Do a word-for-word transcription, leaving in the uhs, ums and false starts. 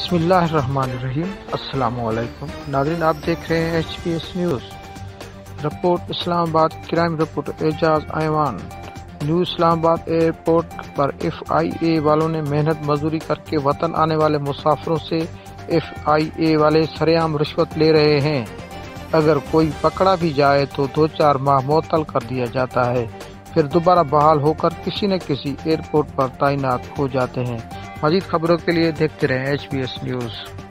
बिस्मिल्लाह रहमान रहीम। अस्सलामु अलैकुम नाज़रीन, आप देख रहे हैं H P S news. Report Islamabad, crime report Ejaz Awan. New Islamabad airport पर एफ आई ए वालों ने मेहनत मजदूरी करके वतन आने वाले मुसाफिरों से एफ आई ए वाले सरेआम रिश्वत ले रहे हैं। अगर कोई पकड़ा भी जाए तो दो चार माह मअतल कर दिया जाता है, फिर दोबारा बहाल होकर किसी न किसी एयरपोर्ट पर तैनात हो जाते हैं। मज़ीद खबरों के लिए देखते रहें एच पी एस न्यूज़।